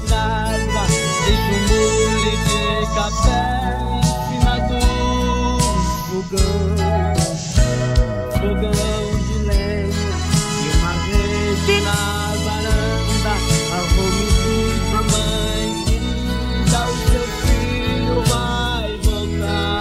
alvorada, deixa o mule de café em cima do fogão de lenha e uma rede na varanda. Arruma tudo pra mãe querida, o seu filho vai voltar.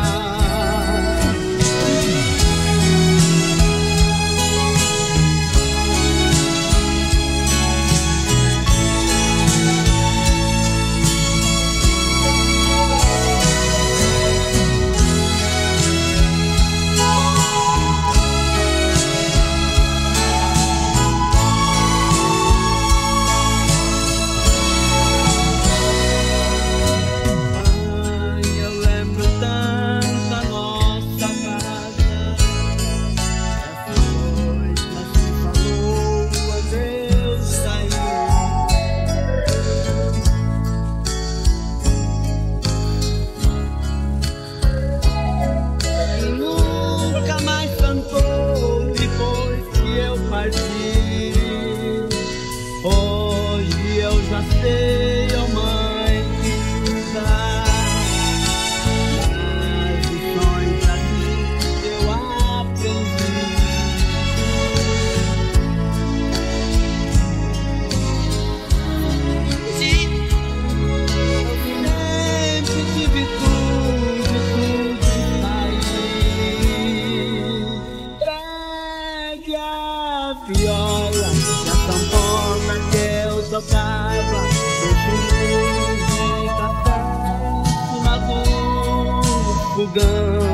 Hoje eu já sei, ó mãe querida, mas os sonhos da vida eu aprendi. Sempre tive tudo aí. Pegue a viola e a sanfona que eu tocava, deixa o mule de café em cima do fogão.